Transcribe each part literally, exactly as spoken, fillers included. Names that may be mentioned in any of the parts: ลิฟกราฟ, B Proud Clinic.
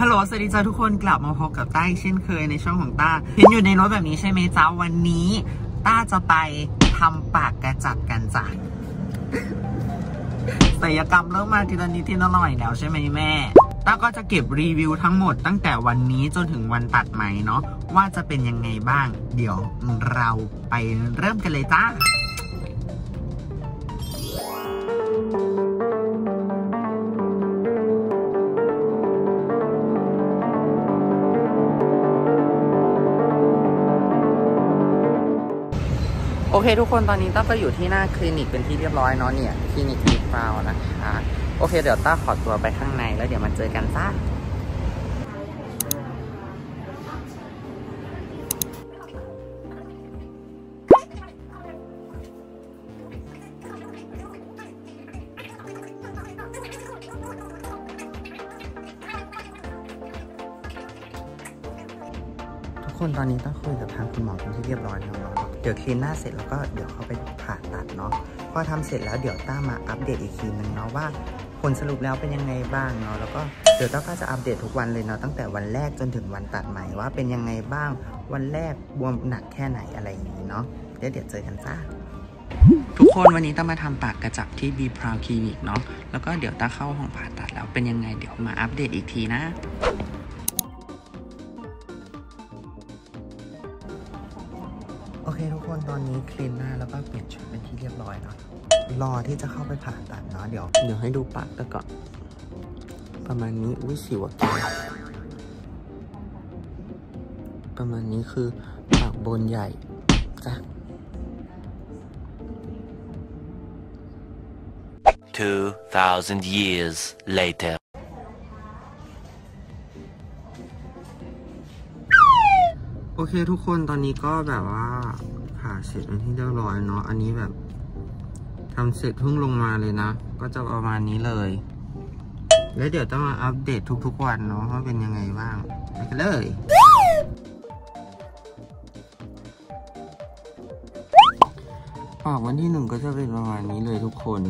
ฮัลโหลสวัสดีจ้าทุกคนกลับมาพบกับต้าเช่นเคยในช่องของต้าเห็นอยู่ในรถแบบนี้ใช่ไหมจ้าวันนี้ต้าจะไปทำปากกระจัดกันจ้ะศัลยกรรมเริ่มมาทีละนิดทีละหน่อยแล้วใช่ไหมแม่ต้าก็จะเก็บรีวิวทั้งหมดตั้งแต่วันนี้จนถึงวันตัดไหมเนาะว่าจะเป็นยังไงบ้างเดี๋ยวเราไปเริ่มกันเลยจ้าโอเคทุกคนตอนนี้ต้าก็อยู่ที่หน้าคลินิกเป็นที่เรียบร้อยเนาะเนี่ยคลินิกบิ๊กฟาวนะคะโอเคเดี๋ยวต้าขอตัวไปข้างในแล้วเดี๋ยวมาเจอกันจ้าทุกคนตอนนี้ต้าคุยกับทางคุณหมอเป็นที่เรียบร้อยแล้วเดี๋ยวคลีนหน้าเสร็จแล้วก็เดี๋ยวเขาไปผ่าตัดเนาะพอทำเสร็จแล้วเดี๋ยวต้ามาอัปเดตอีกทีนึงเนาะว่าผลสรุปแล้วเป็นยังไงบ้างเนาะแล้วก็เดี๋ยวต้าก็จะอัปเดตทุกวันเลยเนาะตั้งแต่วันแรกจนถึงวันตัดใหม่ว่าเป็นยังไงบ้างวันแรกบวมหนักแค่ไหนอะไรอย่างนี้เนาะเดี๋ยวเดี๋ยวเจอกันจ้าทุกคนวันนี้ต้ามาทำปากกระจับที่บีพราวคลินิกเนาะแล้วก็เดี๋ยวต้าเข้าห้องผ่าตัดแล้วเป็นยังไงเดี๋ยวมาอัปเดตอีกทีนะโอเคทุกคนตอนนี้คลีนหน้าแล้วก็เปลี่ยนชุดเป็นที่เรียบร้อยเนาะรอที่จะเข้าไปผ่าตัดเนาะเดี๋ยวเดี๋ยวให้ดูปากก่อนประมาณนี้อุ้ยสิวะประมาณนี้คือปากบนใหญ่จ้ะ two thousand years laterโอเคทุกคนตอนนี้ก็แบบว่าผ่าเสร็จเป็นที่เรียบร้อยเนาะอันนี้แบบทำเสร็จทุ่งลงมาเลยนะก็จะประมาณนี้เลยแล้วเดี๋ยวต้องมาอัปเดตทุกๆวันเนาะว่าเป็นยังไงบ้างไปกันเลยปากวันที่หนึ่งก็จะเป็นประมาณนี้เลยทุกคน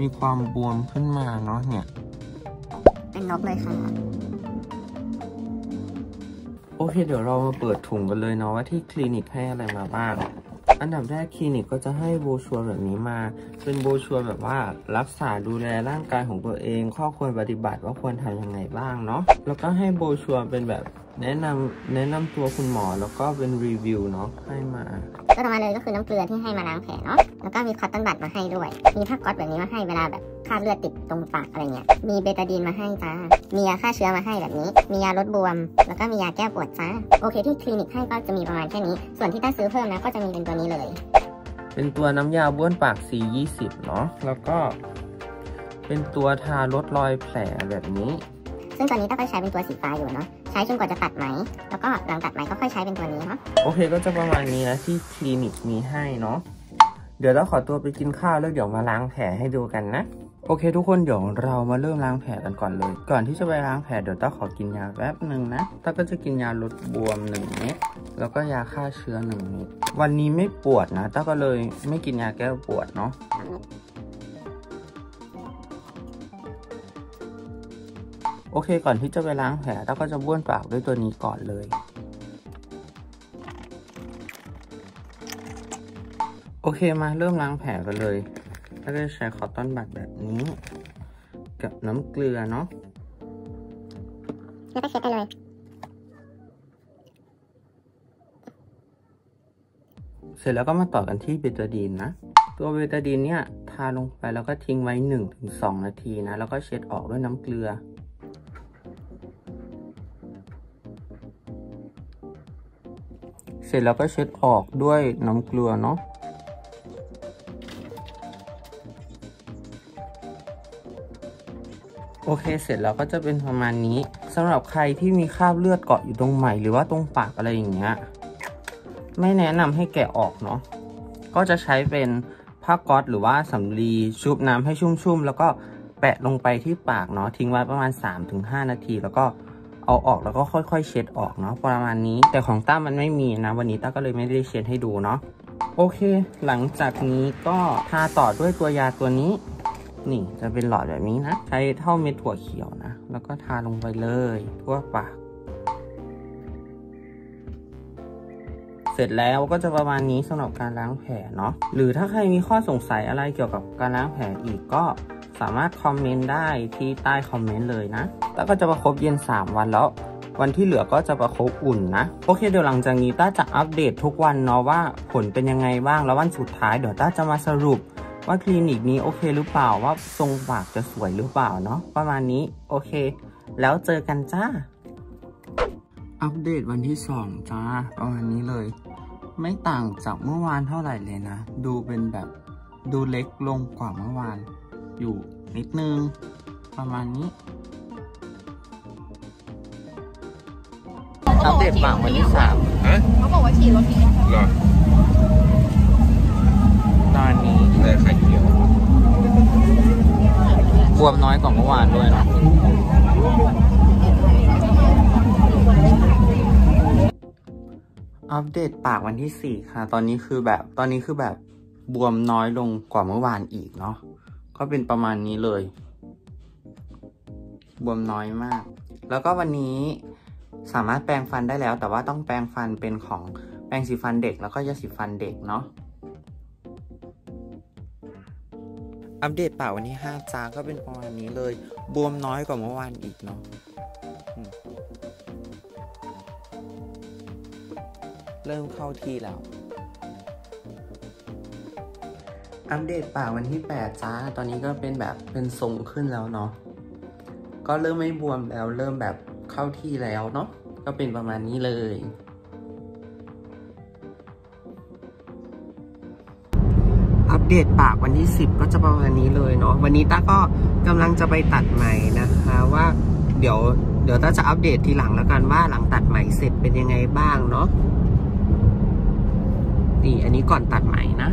มีความบวมขึ้นมาเนาะเนี่ยเป็นน็อกเลยค่ะโอเคเดี๋ยวเรามาเปิดถุงกันเลยเนาะว่าที่คลินิกให้อะไรมาบ้างอันดับแรกคลินิกก็จะให้โบชัวร์แบบนี้มาเป็นโบชัวร์แบบว่ารักษาดูแลร่างกายของตัวเองข้อควรปฏิบัติว่าควรทำยังไงบ้างเนาะแล้วก็ให้โบชัวร์เป็นแบบแนะนำแนะนำตัวคุณหมอแล้วก็เป็นรีวิวเนาะให้มาก็ต่อมาเลยก็คือน้ำเกลือที่ให้มาล้างแผลเนาะแล้วก็มีคอตตอนบัดมาให้ด้วยมีผ้าก๊อตแบบนี้มาให้เวลาแบบคราบเลือดติดตรงปากอะไรเงี้ยมีเบตาดีนมาให้จ้ามียาฆ่าเชื้อมาให้แบบนี้มียาลดบวมแล้วก็มียาแก้ปวดจ้าโอเคที่คลินิกให้ก็จะมีประมาณแค่นี้ส่วนที่ได้ซื้อเพิ่มนะก็จะมีเป็นตัวนี้เลยเป็นตัวน้ำยาบ้วนปาก ซี ยี่สิบ เนาะแล้วก็เป็นตัวทาลดรอยแผลแบบนี้ซึ่งตอนนี้ต้าก็ใช้เป็นตัวสีฟ้าอยู่เนาะใช้จนกว่าจะตัดไหมแล้วก็หลังตัดไหมก็ค่อยใช้เป็นตัวนี้เนาะโอเคก็จะประมาณนี้นะที่คลินิกมีให้เนาะเดี๋ยวเราขอตัวไปกินข้าวแล้วเดี๋ยวมาล้างแผลให้ดูกันนะโอเคทุกคนเดี๋ยวเรามาเริ่มล้างแผลกันก่อนเลยก่อนที่จะไปล้างแผลเดี๋ยวต้าขอกินยาแป๊บหนึ่งนะต้าก็จะกินยาลดบวมหนึ่งเม็ดแล้วก็ยาฆ่าเชื้อหนึ่งเม็ดวันนี้ไม่ปวดนะต้าก็เลยไม่กินยาแก้ปวดเนาะโอเคก่อนที่จะไปล้างแผลต้าก็จะบ้วนปากด้วยตัวนี้ก่อนเลยโอเคมาเริ่มล้างแผลกันเลยก็จะใช้คอตตอนบัดแบบนี้กับน้ำเกลือเนาะแล้วก็เช็ดไปเลยเสร็จแล้วก็มาต่อกันที่เบตาดีนนะตัวเบตาดีนเนี่ยทาลงไปแล้วก็ทิ้งไว้ หนึ่งถึงสอง นาทีนะแล้วก็เช็ดออกด้วยน้ำเกลือเสร็จแล้วก็เช็ดออกด้วยน้ำเกลือเนาะโอเคเสร็จแล้วก็จะเป็นประมาณนี้สำหรับใครที่มีคราบเลือดเกาะอยู่ตรงไหล่หรือว่าตรงปากอะไรอย่างเงี้ยไม่แนะนำให้แกะออกเนาะก็จะใช้เป็นผ้าก๊อซหรือว่าสำลีชุบน้ำให้ชุ่มๆแล้วก็แปะลงไปที่ปากเนาะทิ้งไว้ประมาณ สามถึงห้า นาทีแล้วก็เอาออกแล้วก็ค่อยๆเช็ดออกเนาะประมาณนี้แต่ของต้ามันไม่มีนะวันนี้ต้าก็เลยไม่ได้เช็ดให้ดูเนาะโอเคหลังจากนี้ก็ทาต่อด้วยตัวยาตัวนี้ นี่จะเป็นหลอดแบบนี้นะใช้เท่าเม็ดถั่วเขียวนะแล้วก็ทาลงไปเลยทั่วปากเสร็จแล้วก็จะประมาณนี้สำหรับการล้างแผลเนาะหรือถ้าใครมีข้อสงสัยอะไรเกี่ยวกับการล้างแผลอีกก็สามารถคอมเมนต์ได้ที่ใต้คอมเมนต์เลยนะแล้วก็จะประคบเย็นสามวันแล้ววันที่เหลือก็จะประคบอุ่นนะโอเคเดี๋ยวหลังจากนี้ต้าจะอัปเดตทุกวันเนาะว่าผลเป็นยังไงบ้างแล้ววันสุดท้ายเดี๋ยวต้าจะมาสรุปว่าคลินิกนี้โอเคหรือเปล่าว่าทรงปากจะสวยหรือเปล่าเนาะประมาณนี้โอเคแล้วเจอกันจ้าอัปเดตวันที่สองจ้าประมาณนี้เลยไม่ต่างจากเมื่อวานเท่าไหร่เลยนะดูเป็นแบบดูเล็กลงกว่าเมื่อวานอยู่นิดนึงประมาณนี้อัปเดตปากวันที่สามเขาบอกว่าฉีดรอบนี้เหรอตอนนี้เลยไข่เขียวบวมน้อยกว่าเมื่อวานด้วยนะอัปเดตปากวันที่สี่ค่ะตอนนี้คือแบบตอนนี้คือแบบบวมน้อยลงกว่าเมื่อวานอีกเนาะก็เป็นประมาณนี้เลยบวมน้อยมากแล้วก็วันนี้สามารถแปรงฟันได้แล้วแต่ว่าต้องแปรงฟันเป็นของแปรงสีฟันเด็กแล้วก็ยาสีฟันเด็กเนาะอัปเดตปากวันที่ห้าจ้าก็เป็นประมาณนี้เลยบวมน้อยกว่าเมื่อวานอีกเนาะเริ่มเข้าที่แล้วอัปเดตปากวันที่แปดจ้าตอนนี้ก็เป็นแบบเป็นทรงขึ้นแล้วเนาะก็เริ่มไม่บวมแล้วเริ่มแบบเข้าที่แล้วเนาะก็เป็นประมาณนี้เลยอัปเดตปากวันที่สิบก็จะประมาณนี้เลยเนาะวันนี้ต้าก็กำลังจะไปตัดใหม่นะคะว่าเดี๋ยวเดี๋ยวต้าจะอัปเดตทีหลังแล้วกันว่าหลังตัดใหม่เสร็จเป็นยังไงบ้างเนาะนี่อันนี้ก่อนตัดใหม่นะ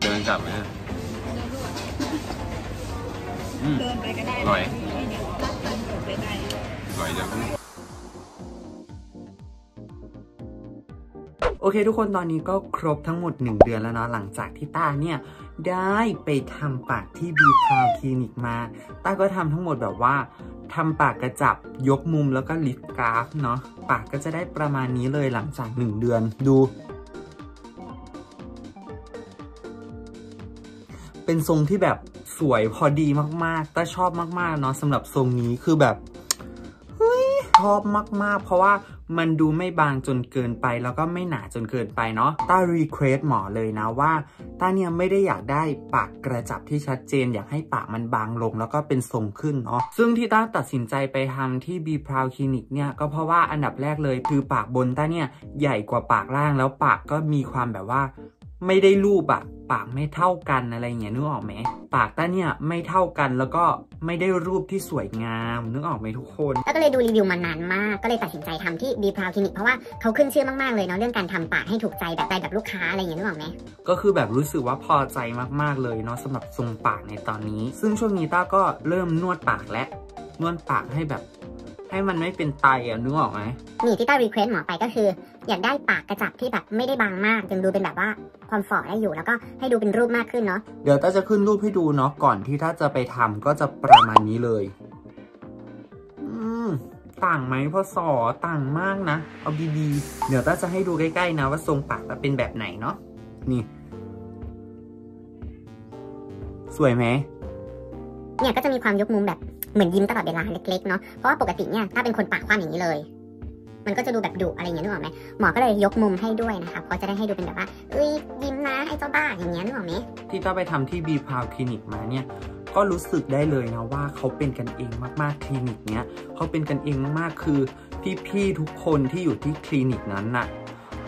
เดินกลับไหมเดินไปก็ได้หน่อยหน่อยเดี๋ยวโอเคทุกคนตอนนี้ก็ครบทั้งหมดหนึ่งเดือนแล้วเนาะหลังจากที่ต้าเนี่ยได้ไปทำปากที่บีพาวคลินิกมาต้าก็ทำทั้งหมดแบบว่าทำปากกระจับยกมุมแล้วก็ลิฟกราฟเนาะปากก็จะได้ประมาณนี้เลยหลังจากหนึ่งเดือนดูเป็นทรงที่แบบสวยพอดีมากๆต้าชอบมากๆเนาะสำหรับทรงนี้คือแบบชอบมากๆเพราะว่ามันดูไม่บางจนเกินไปแล้วก็ไม่หนาจนเกินไปเนาะต้ารีเควสต์หมอเลยนะว่าต้าเนี่ยไม่ได้อยากได้ปากกระจับที่ชัดเจนอยากให้ปากมันบางลงแล้วก็เป็นทรงขึ้นเนาะซึ่งที่ต้าตัดสินใจไปทำที่ บี Proud Clinic เนี่ยก็เพราะว่าอันดับแรกเลยคือปากบนต้าเนี่ยใหญ่กว่าปากล่างแล้วปากก็มีความแบบว่าไม่ได้รูปอะปากไม่เท่ากันอะไรอย่างเงี้ยนึกออกไหมปากต้าเนี่ยไม่เท่ากันแล้วก็ไม่ได้รูปที่สวยงามนึกออกไหมทุกคนแล้วก็เลยดูรีวิวมานานมากก็เลยตัดสินใจทำที่ บี Proud Clinic เพราะว่าเขาขึ้นชื่อมากๆเลยเนาะเรื่องการทำปากให้ถูกใจแบบใจแบบลูกค้าอะไรอย่างเงี้ยนึกออกไหมก็คือแบบรู้สึกว่าพอใจมากๆเลยเนาะสำหรับทรงปากในตอนนี้ซึ่งช่วงนี้ต้าก็เริ่มนวดปากและนวดปากให้แบบให้มันไม่เป็นไตอะนึกออกไหมนี่ที่ต้ารีเควสต์หมอไปก็คืออยากได้ปากกระจับที่แบบไม่ได้บางมากจึงดูเป็นแบบว่าคอมฟอร์ตได้อยู่แล้วก็ให้ดูเป็นรูปมากขึ้นเนาะเดี๋ยวต้าจะขึ้นรูปให้ดูเนาะก่อนที่ถ้าจะไปทำก็จะประมาณนี้เลยอืมต่างไหมพอสอต่างมากนะเอาดีๆเดี๋ยวต้าจะให้ดูใกล้ๆนะว่าทรงปากจะเป็นแบบไหนเนาะนี่สวยไหมเนี่ยก็จะมีความยกมุมแบบเหมือนยิ้มตลอดเวลาเล็กๆเนาะเพราะว่าปกติเนี่ยถ้าเป็นคนปากคว่ำอย่างนี้เลยมันก็จะดูแบบดุอะไรอย่างเงี้ยนึกออกไหมหมอก็เลยยกมุมให้ด้วยนะคะเพราะจะได้ให้ดูเป็นแบบว่าเอ้ยยิ้มนะไอ้เจ้าบ้าอย่างเงี้ยนึกออกไหมที่ต้าไปทำที่ บี Proud Clinic มาเนี่ยก็รู้สึกได้เลยนะว่าเขาเป็นกันเองมากๆคลินิกเนี้ยเขาเป็นกันเองมากๆคือพี่ๆทุกคนที่อยู่ที่คลินิกนั้นน่ะ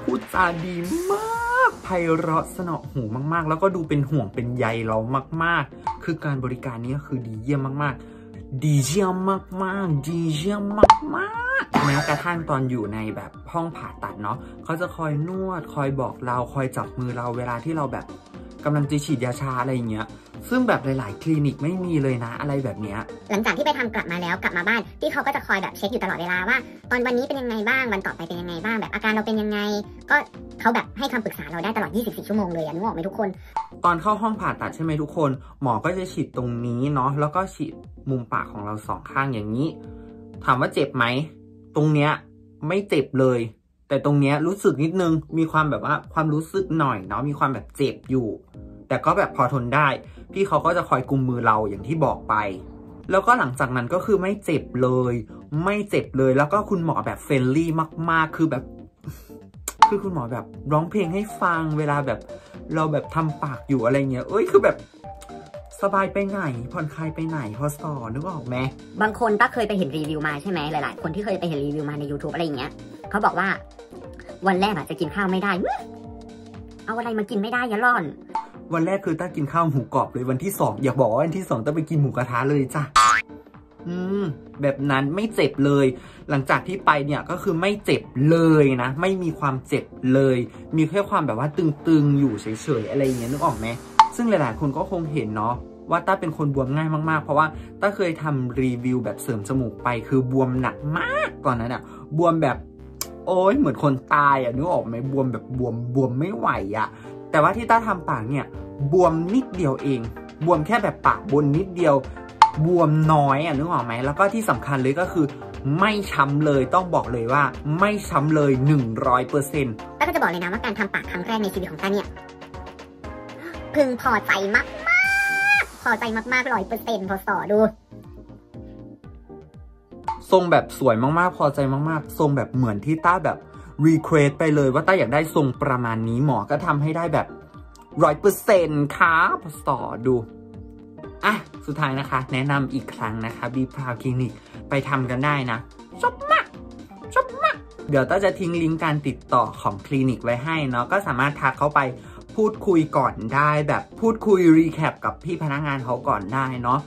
พูดจาดีมากไพเราะสนอหูมากๆแล้วก็ดูเป็นห่วงเป็นใยเรามากๆคือการบริการนี้คือดีเยี่ยมมากๆดีเยี่ยมมากๆดีเยี่ยมมากๆแม้กระทั่งตอนอยู่ในแบบห้องผ่าตัดเนาะเขาจะคอยนวดคอยบอกเราคอยจับมือเราเวลาที่เราแบบกำลังจะฉีดยาชาอะไรอย่างเงี้ย ซึ่งแบบหลายๆคลินิกไม่มีเลยนะอะไรแบบเนี้ยหลังจากที่ไปทำกลับมาแล้วกลับมาบ้านที่เขาก็จะคอยแบบเช็คอยู่ตลอดเวลาว่าตอนวันนี้เป็นยังไงบ้างวันต่อไปเป็นยังไงบ้างแบบอาการเราเป็นยังไงก็เขาแบบให้คำปรึกษาเราได้ตลอดยี่สิบสี่ชั่วโมงเลยนึกออกไหมทุกคนตอนเข้าห้องผ่าตัดใช่ไหมทุกคนหมอก็จะฉีดตรงนี้เนาะแล้วก็ฉีดมุมปากของเราสองข้างอย่างนี้ถามว่าเจ็บไหมตรงเนี้ยไม่เจ็บเลยแต่ตรงเนี้ยรู้สึกนิดนึงมีความแบบว่าความรู้สึกหน่อยเนาะมีความแบบเจ็บอยู่แต่ก็แบบพอทนได้พี่เขาก็จะคอยกุมมือเราอย่างที่บอกไปแล้วก็หลังจากนั้นก็คือไม่เจ็บเลยไม่เจ็บเลยแล้วก็คุณหมอแบบเฟรนลี่มากๆคือแบบคือคุณหมอแบบร้องเพลงให้ฟังเวลาแบบเราแบบทำปากอยู่อะไรเงี้ยเอ้ยคือแบบสบายไปไหนผ่อนคลายไปไหนพอสอนึกออกไหมบางคนก็เคยไปเห็นรีวิวมาใช่ไหมหลายๆคนที่เคยไปเห็นรีวิวมาใน ยูทูบ อะไรอย่างเงี้ยเขาบอกว่าวันแรกอะจะกินข้าวไม่ได้เอาอะไรมากินไม่ได้ยะร่อนวันแรกคือตั้งกินข้าวหมูกรอบเลยวันที่สองอย่าบอกว่าวันที่สองต้องไปกินหมูกระทะเลยจ้ะอืมแบบนั้นไม่เจ็บเลยหลังจากที่ไปเนี่ยก็คือไม่เจ็บเลยนะไม่มีความเจ็บเลยมีแค่ความแบบว่าตึงๆอยู่เฉยๆอะไรอย่างเงี้ยนึกออกไหมซึ่งหลายๆคนก็คงเห็นเนาะว่าต้าเป็นคนบวมง่ายมากๆเพราะว่าต้าเคยทำรีวิวแบบเสริมจมูกไปคือบวมหนักมากตอนนั้นอะบวมแบบโอ้ยเหมือนคนตายอะนึกออกไหมบวมแบบบวมบวมไม่ไหวอะแต่ว่าที่ต้าทำปากเนี่ยบวมนิดเดียวเองบวมแค่แบบปากบนนิดเดียวบวมน้อยอะนึกออกไหมแล้วก็ที่สำคัญเลยก็คือไม่ช้าเลยต้องบอกเลยว่าไม่ช้าเลย หนึ่งร้อยเปอร์เซ็นต์ ต้าก็จะบอกเลยนะว่าการทำปากครั้งแรกในชีวิตของต้าเนี่ยพึงพอใจมากพอใจมากๆร้อยเปอร์เซ็นต์พอสอดูทรงแบบสวยมากๆพอใจมากๆทรงแบบเหมือนที่ต้าแบบรีเควสไปเลยว่าต้าอยากได้ทรงประมาณนี้หมอก็ทำให้ได้แบบร้อยเปอร์เซ็นต์ค่ะพอสอดูอ่ะสุดท้ายนะคะแนะนำอีกครั้งนะคะบีพราวคลินิกไปทำกันได้นะชอบมากชอบมากเดี๋ยวต้าจะทิ้งลิงก์การติดต่อของคลินิกไว้ให้เนาะก็สามารถทักเข้าไปพูดคุยก่อนได้แบบพูดคุยรีแคปกับพี่พนักงานเขาก่อนได้เนาะ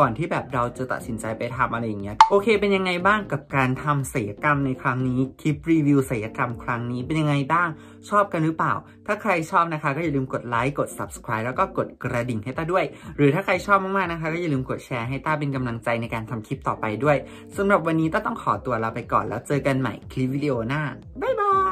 ก่อนที่แบบเราจะตัดสินใจไปทำอะไรอย่างเงี้ยโอเคเป็นยังไงบ้างกับการทำศัลยกรรมในครั้งนี้คลิปรีวิวศัลยกรรมครั้งนี้เป็นยังไงบ้างชอบกันหรือเปล่าถ้าใครชอบนะคะก็อย่าลืมกดไลค์กด ซับสไครบ์ แล้วก็กดกระดิ่งให้ต้าด้วยหรือถ้าใครชอบมากๆนะคะก็อย่าลืมกดแชร์ให้ต้าเป็นกำลังใจในการทำคลิปต่อไปด้วยสำหรับวันนี้ต้าต้องขอตัวลาไปก่อนแล้วเจอกันใหม่คลิปวิดีโอหน้าบ๊ายบาย